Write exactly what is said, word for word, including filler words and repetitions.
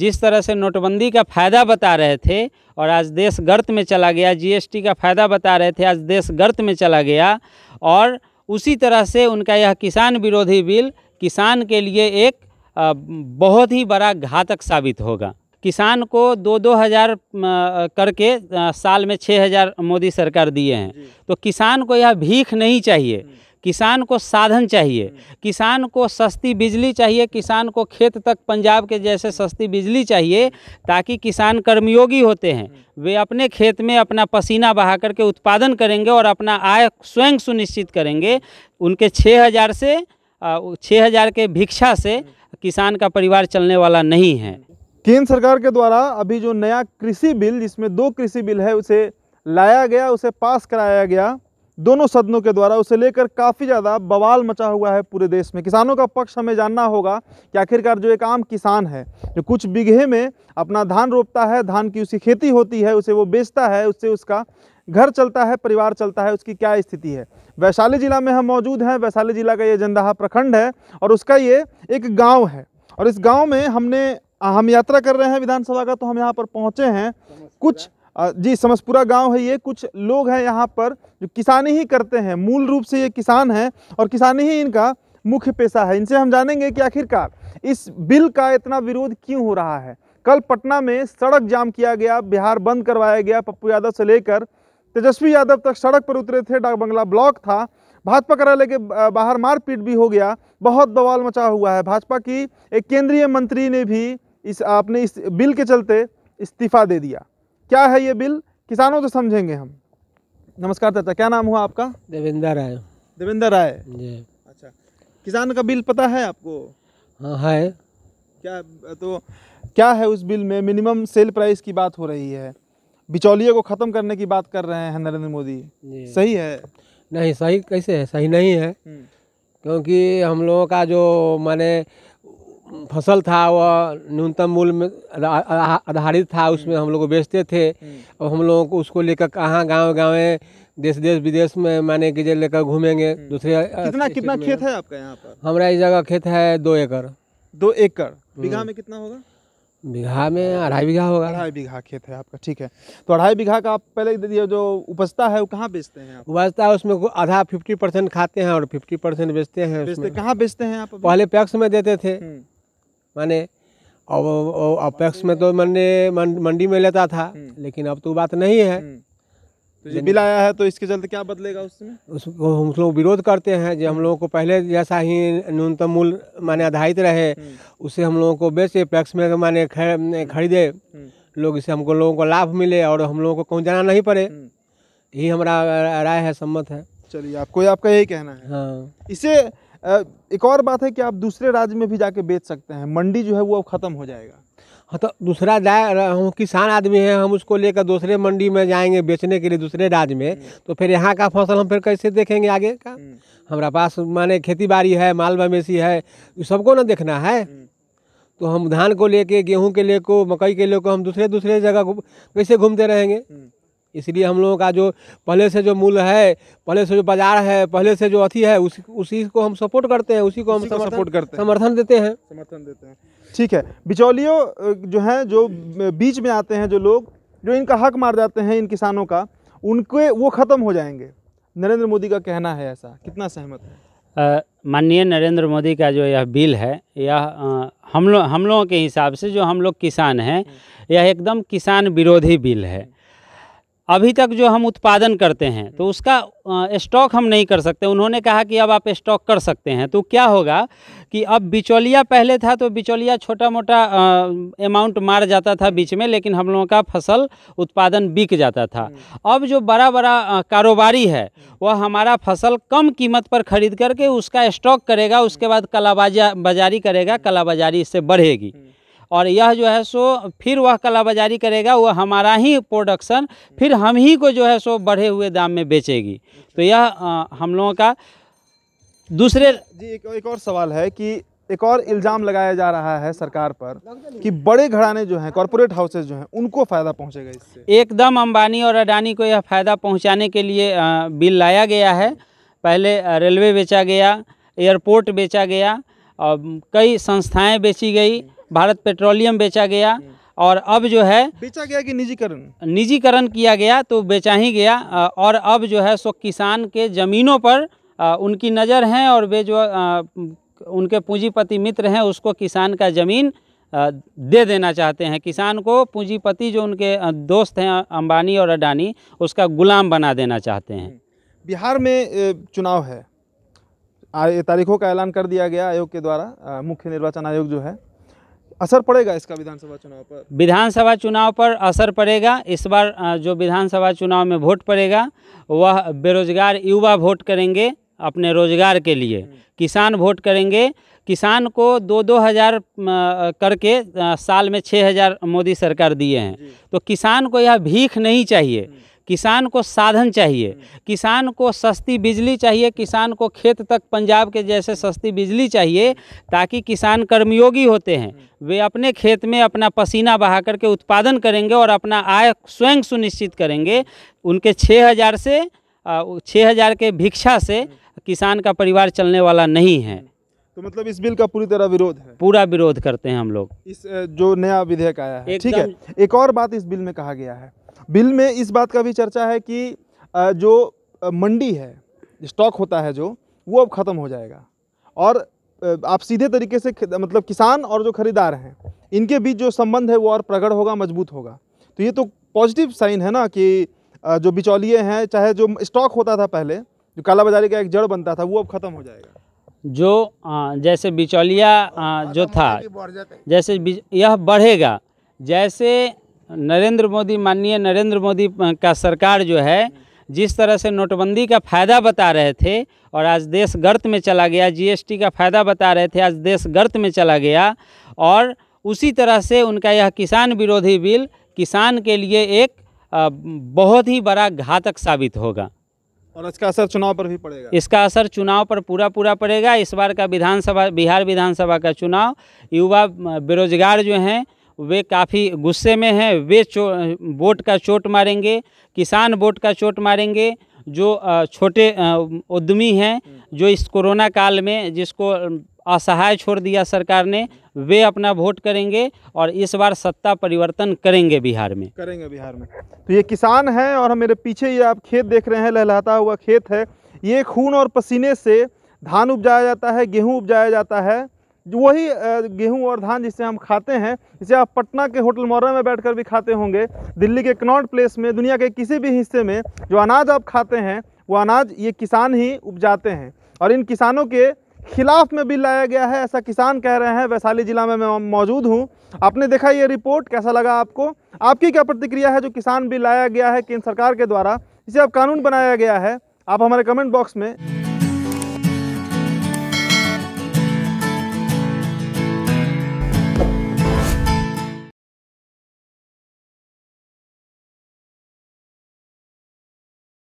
जिस तरह से नोटबंदी का फ़ायदा बता रहे थे और आज देश गर्त में चला गया, जीएसटी का फ़ायदा बता रहे थे, आज देश गर्त में चला गया। और उसी तरह से उनका यह किसान विरोधी बिल किसान के लिए एक बहुत ही बड़ा घातक साबित होगा। किसान को दो दो हज़ार करके साल में छः हज़ार मोदी सरकार दिए हैं, तो किसान को यह भीख नहीं चाहिए, किसान को साधन चाहिए, किसान को सस्ती बिजली चाहिए, किसान को खेत तक पंजाब के जैसे सस्ती बिजली चाहिए, ताकि किसान कर्मयोगी होते हैं, वे अपने खेत में अपना पसीना बहा करके उत्पादन करेंगे और अपना आय स्वयं सुनिश्चित करेंगे। उनके छः हज़ार से छः हज़ार के भिक्षा से किसान का परिवार चलने वाला नहीं है। केंद्र सरकार के द्वारा अभी जो नया कृषि बिल, जिसमें दो कृषि बिल है, उसे लाया गया, उसे पास कराया गया दोनों सदनों के द्वारा, उसे लेकर काफ़ी ज़्यादा बवाल मचा हुआ है पूरे देश में। किसानों का पक्ष हमें जानना होगा कि आखिरकार जो एक आम किसान है, जो कुछ बीघे में अपना धान रोपता है, धान की उसी खेती होती है, उसे वो बेचता है, उससे उसका घर चलता है, परिवार चलता है, उसकी क्या स्थिति है। वैशाली ज़िला में हम मौजूद हैं। वैशाली ज़िला का ये जंदहा प्रखंड है और उसका ये एक गाँव है। और इस गाँव में हमने हम यात्रा कर रहे हैं विधानसभा का, तो हम यहाँ पर पहुँचे हैं। कुछ जी समस्तीपुर गांव है ये, कुछ लोग हैं यहाँ पर जो किसानी ही करते हैं, मूल रूप से ये किसान हैं और किसानी ही इनका मुख्य पेशा है। इनसे हम जानेंगे कि आखिरकार इस बिल का इतना विरोध क्यों हो रहा है। कल पटना में सड़क जाम किया गया, बिहार बंद करवाया गया, पप्पू यादव से लेकर तेजस्वी यादव तक सड़क पर उतरे थे, डाकबंगला ब्लॉक था, भाजपा कार्यालय के बाहर मारपीट भी हो गया, बहुत बवाल मचा हुआ है। भाजपा की एक केंद्रीय मंत्री ने भी इस आपने इस बिल के चलते इस्तीफा दे दिया। क्या है ये बिल, किसानों तो समझेंगे हम। नमस्कार चाचा, क्या नाम हुआ आपका? देवेंद्र राय। देवेंद्र राय जी, अच्छा। किसान का बिल पता है आपको? हाँ है। क्या तो क्या है उस बिल में? मिनिमम सेल प्राइस की बात हो रही है, बिचौलिए को ख़त्म करने की बात कर रहे हैं नरेंद्र मोदी, सही है? नहीं, सही कैसे है, सही नहीं है। क्योंकि हम लोगों का जो माने फसल था वह न्यूनतम मूल्य में आधारित था, उसमें हम लोग को बेचते थे। और हम लोगों को उसको लेकर कहाँ गांव गाँव देश देश विदेश में माने कि जो लेकर घूमेंगे दूसरे। कितना कितना खेत है आपका यहाँ पर? हमारा इस जगह खेत है दो एकड़। दो एकड़ बीघा में कितना होगा? बीघा में अढ़ाई बीघा होगा। अढ़ाई बीघा खेत है आपका, ठीक है। तो अढ़ाई बीघा का आप पहले जो उपजता है वो कहाँ बेचते हैं आप? उपजता है उसमें आधा फिफ्टी परसेंट खाते हैं और फिफ्टी परसेंट बेचते हैं। कहाँ बेचते हैं आप? पहले पैक्स में देते थे माने, और पैक्स में तो मैंने मंडी में लेता था, लेकिन अब तो बात नहीं है। तो ये बिल आया है तो इसके चलते क्या बदलेगा उसमें? उसको हम लोग विरोध करते हैं। जो हम लोगों को पहले जैसा ही न्यूनतम मूल्य माने आधारित रहे, उसे हम लोगों को बेचे, पैक्स में माने खरीदे लोग, इससे हमको लोगों को लाभ मिले और हम लोगों को कहीं जाना नहीं पड़े। यही हमारा राय है, सम्मत है। चलिए, आपको आपका यही कहना है। हाँ, इसे एक और बात है कि आप दूसरे राज्य में भी जाके बेच सकते हैं, मंडी जो है वो अब ख़त्म हो जाएगा। हाँ, तो दूसरा जाए, हम किसान आदमी हैं, हम उसको लेकर दूसरे मंडी में जाएंगे बेचने के लिए दूसरे राज्य में, तो फिर यहाँ का फसल हम फिर कैसे देखेंगे आगे का? हमारा पास माने खेती बाड़ी है, माल मवेशी है, सबको ना देखना है। तो हम धान को लेके, गेहूँ के लेको, मकई के लेको, हम दूसरे दूसरे जगह कैसे घूमते रहेंगे? इसलिए हम लोगों का जो पहले से जो मूल्य है, पहले से जो बाजार है, पहले से जो अथी है, उसी उसी को हम सपोर्ट करते हैं, उसी को हम सपोर्ट करते हैं, समर्थन देते हैं, समर्थन देते हैं। ठीक है। बिचौलियों जो हैं, जो बीच में आते हैं, जो लोग जो इनका हक मार जाते हैं इन किसानों का, उनके वो ख़त्म हो जाएंगे, नरेंद्र मोदी का कहना है ऐसा। कितना सहमत है? माननीय नरेंद्र मोदी का जो यह बिल है, यह हम लोग हम लोगों के हिसाब से, जो हम लोग किसान हैं, यह एकदम किसान विरोधी बिल है। अभी तक जो हम उत्पादन करते हैं तो उसका स्टॉक हम नहीं कर सकते। उन्होंने कहा कि अब आप स्टॉक कर सकते हैं, तो क्या होगा कि अब बिचौलिया, पहले था तो बिचौलिया छोटा मोटा अमाउंट मार जाता था बीच में, लेकिन हम लोगों का फसल उत्पादन बिक जाता था। अब जो बड़ा बड़ा कारोबारी है वह हमारा फसल कम कीमत पर खरीद करके उसका स्टॉक करेगा, उसके बाद कालाबाजारी करेगा, कालाबाजारी इससे बढ़ेगी और यह जो है सो फिर वह कालाबाजारी करेगा, वह हमारा ही प्रोडक्शन फिर हम ही को जो है सो बढ़े हुए दाम में बेचेगी। तो यह आ, हम लोगों का दूसरे जी एक, एक और सवाल है कि एक और इल्ज़ाम लगाया जा रहा है सरकार पर कि बड़े घराने जो हैं, कॉरपोरेट हाउसेज जो हैं, उनको फ़ायदा पहुंचेगा इससे। एकदम अंबानी और अडानी को यह फ़ायदा पहुँचाने के लिए आ, बिल लाया गया है। पहले रेलवे बेचा गया, एयरपोर्ट बेचा गया, और कई संस्थाएँ बेची गई, भारत पेट्रोलियम बेचा गया और अब जो है बेचा गया कि निजीकरण निजीकरण किया गया तो बेचा ही गया। और अब जो है सो किसान के ज़मीनों पर उनकी नज़र है और वे जो उनके पूंजीपति मित्र हैं उसको किसान का ज़मीन दे देना चाहते हैं, किसान को पूंजीपति जो उनके दोस्त हैं अंबानी और अडानी उसका गुलाम बना देना चाहते हैं। बिहार में चुनाव है, तारीखों का ऐलान कर दिया गया आयोग के द्वारा, मुख्य निर्वाचन आयोग जो है, असर पड़ेगा इसका विधानसभा चुनाव पर? विधानसभा चुनाव पर असर पड़ेगा। इस बार जो विधानसभा चुनाव में वोट पड़ेगा वह बेरोजगार युवा वोट करेंगे अपने रोजगार के लिए, किसान वोट करेंगे, किसान को दो दो हज़ार करके साल में छः हज़ार मोदी सरकार दिए हैं, तो किसान को यह भीख नहीं चाहिए, किसान को साधन चाहिए, किसान को सस्ती बिजली चाहिए, किसान को खेत तक पंजाब के जैसे सस्ती बिजली चाहिए, ताकि किसान कर्मयोगी होते हैं, वे अपने खेत में अपना पसीना बहा करके उत्पादन करेंगे और अपना आय स्वयं सुनिश्चित करेंगे। उनके छः हज़ार से छः हज़ार के भिक्षा से किसान का परिवार चलने वाला नहीं है। तो मतलब इस बिल का पूरी तरह विरोध है? पूरा विरोध करते हैं हम लोग, इस जो नया विधेयक आया है। ठीक है, एक और बात इस बिल में कहा गया है, बिल में इस बात का भी चर्चा है कि जो मंडी है, स्टॉक होता है जो, वो अब ख़त्म हो जाएगा और आप सीधे तरीके से मतलब किसान और जो खरीदार हैं इनके बीच जो संबंध है वो और प्रगाढ़ होगा, मजबूत होगा। तो ये तो पॉजिटिव साइन है ना कि जो बिचौलिए हैं, चाहे जो स्टॉक होता था पहले जो कालाबाजारी का एक जड़ बनता था, वो अब ख़त्म हो जाएगा। जो जैसे बिचौलिया जो था, जैसे यह बढ़ेगा, जैसे नरेंद्र मोदी, माननीय नरेंद्र मोदी का सरकार जो है जिस तरह से नोटबंदी का फ़ायदा बता रहे थे और आज देश गर्त में चला गया, जीएसटी का फ़ायदा बता रहे थे, आज देश गर्त में चला गया, और उसी तरह से उनका यह किसान विरोधी बिल किसान के लिए एक बहुत ही बड़ा घातक साबित होगा। और इसका असर चुनाव पर भी पड़ेगा? इसका असर चुनाव पर पूरा पूरा पड़ेगा। इस बार का विधानसभा, बिहार विधानसभा का चुनाव, युवा बेरोजगार जो हैं वे काफ़ी गुस्से में हैं, वे वोट का चोट मारेंगे, किसान वोट का चोट मारेंगे, जो छोटे उद्यमी हैं जो इस कोरोना काल में जिसको असहाय छोड़ दिया सरकार ने, वे अपना वोट करेंगे और इस बार सत्ता परिवर्तन करेंगे बिहार में, करेंगे बिहार में। तो ये किसान हैं और मेरे पीछे ये आप खेत देख रहे हैं, लहलहाता हुआ खेत है, ये खून और पसीने से धान उपजाया जाता है, गेहूं उपजाया जाता है, वही गेहूं और धान जिसे हम खाते हैं, जिसे आप पटना के होटल मौर्य में बैठकर भी खाते होंगे, दिल्ली के कनॉट प्लेस में, दुनिया के किसी भी हिस्से में जो अनाज आप खाते हैं वो अनाज ये किसान ही उपजाते हैं। और इन किसानों के खिलाफ में बिल लाया गया है, ऐसा किसान कह रहे हैं। वैशाली जिला में मैं मौजूद हूँ, आपने देखा ये रिपोर्ट, कैसा लगा आपको? आपकी क्या प्रतिक्रिया है जो किसान बिल लाया गया है केंद्र सरकार के द्वारा, जिसे अब कानून बनाया गया है? आप हमारे कमेंट बॉक्स में